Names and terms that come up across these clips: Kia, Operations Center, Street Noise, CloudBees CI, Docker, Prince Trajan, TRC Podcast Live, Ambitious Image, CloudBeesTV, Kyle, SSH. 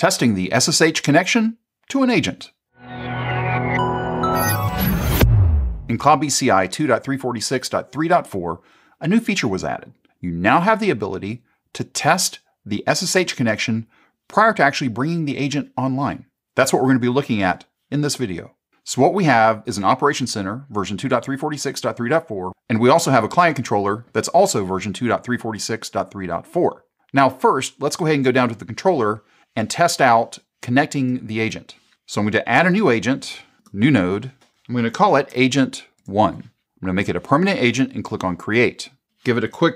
testing the SSH connection to an agent. In CloudBees CI 2.346.3.4, a new feature was added. You now have the ability to test the SSH connection prior to actually bringing the agent online. That's what we're going to be looking at in this video. So what we have is an Operations Center version 2.346.3.4, and we also have a client controller that's also version 2.346.3.4. Now first, let's go ahead and go down to the controller and test out connecting the agent. So I'm going to add a new agent, new node. I'm going to call it agent 1. I'm going to make it a permanent agent and click on create. Give it a quick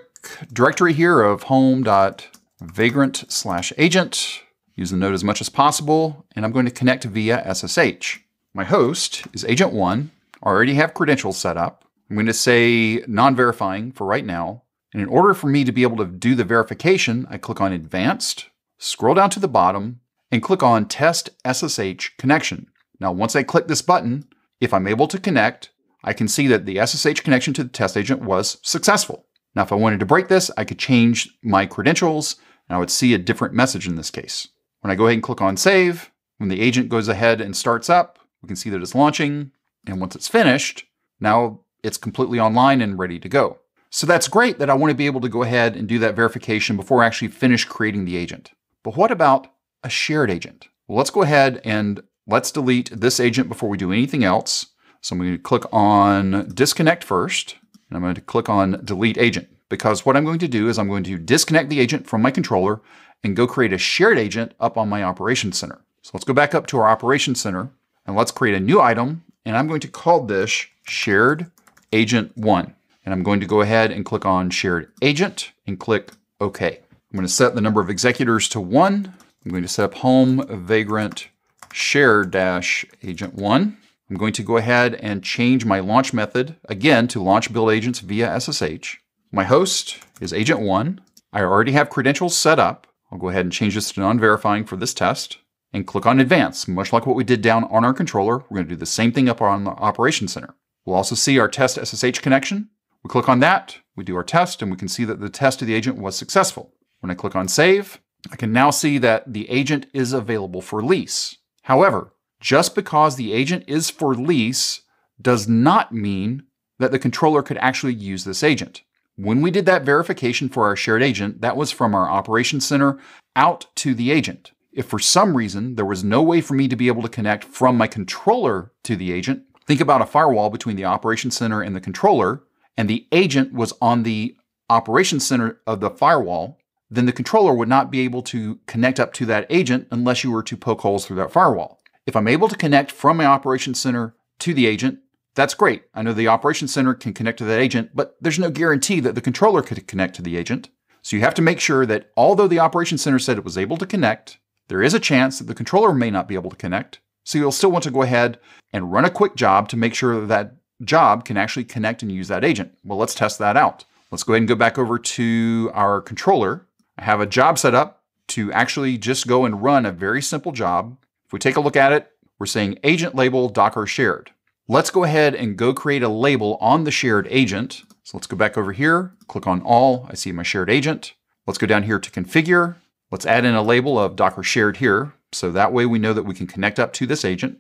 directory here of home.vagrant/agent. Use the node as much as possible, and I'm going to connect via SSH. My host is agent 1. I already have credentials set up. I'm going to say non-verifying for right now. And in order for me to be able to do the verification, I click on Advanced, scroll down to the bottom, and click on Test SSH Connection. Now, once I click this button, if I'm able to connect, I can see that the SSH connection to the test agent was successful. Now, if I wanted to break this, I could change my credentials, and I would see a different message in this case. When I go ahead and click on Save, when the agent goes ahead and starts up, we can see that it's launching, and once it's finished, now it's completely online and ready to go. So that's great that I want to be able to go ahead and do that verification before I actually finish creating the agent. But what about a shared agent? Well, let's go ahead and let's delete this agent before we do anything else. So I'm going to click on disconnect first, and I'm going to click on delete agent, because what I'm going to do is I'm going to disconnect the agent from my controller and go create a shared agent up on my Operations Center. So let's go back up to our Operations Center and let's create a new item, and I'm going to call this shared agent 1. And I'm going to go ahead and click on Shared Agent and click OK. I'm going to set the number of executors to 1. I'm going to set up home vagrant share-agent1. I'm going to go ahead and change my launch method again to launch build agents via SSH. My host is agent 1. I already have credentials set up. I'll go ahead and change this to non-verifying for this test and click on Advanced. Much like what we did down on our controller, we're going to do the same thing up on the Operations Center. We'll also see our test SSH connection. We click on that, we do our test, and we can see that the test of the agent was successful. When I click on Save, I can now see that the agent is available for lease. However, just because the agent is for lease does not mean that the controller could actually use this agent. When we did that verification for our shared agent, that was from our Operations Center out to the agent. If for some reason there was no way for me to be able to connect from my controller to the agent, think about a firewall between the Operations Center and the controller, and the agent was on the Operations Center of the firewall, then the controller would not be able to connect up to that agent unless you were to poke holes through that firewall. If I'm able to connect from my Operations Center to the agent, that's great. I know the Operations Center can connect to that agent, but there's no guarantee that the controller could connect to the agent. So you have to make sure that although the Operations Center said it was able to connect, there is a chance that the controller may not be able to connect. So you'll still want to go ahead and run a quick job to make sure that job can actually connect and use that agent. Well, let's test that out. Let's go ahead and go back over to our controller. I have a job set up to actually just go and run a very simple job. If we take a look at it, we're saying agent label Docker shared. Let's go ahead and go create a label on the shared agent. So let's go back over here, click on all, I see my shared agent. Let's go down here to configure. Let's add in a label of Docker shared here. So that way we know that we can connect up to this agent.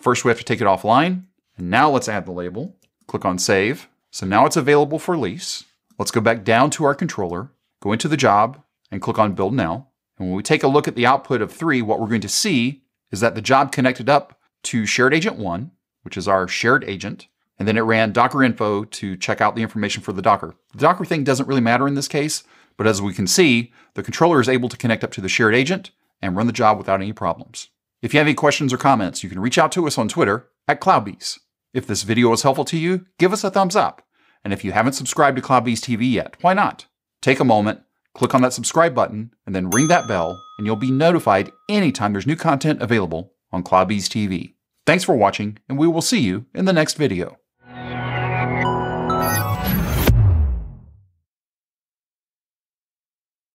First we have to take it offline. And now let's add the label, click on Save. So now it's available for lease. Let's go back down to our controller, go into the job and click on Build Now. And when we take a look at the output of 3, what we're going to see is that the job connected up to shared agent 1, which is our shared agent. And then it ran Docker info to check out the information for the Docker. The Docker thing doesn't really matter in this case, but as we can see, the controller is able to connect up to the shared agent and run the job without any problems. If you have any questions or comments, you can reach out to us on Twitter at CloudBees. If this video was helpful to you, give us a thumbs up. And if you haven't subscribed to CloudBees TV yet, why not? Take a moment, click on that subscribe button, and then ring that bell, and you'll be notified anytime there's new content available on CloudBees TV. Thanks for watching, and we will see you in the next video.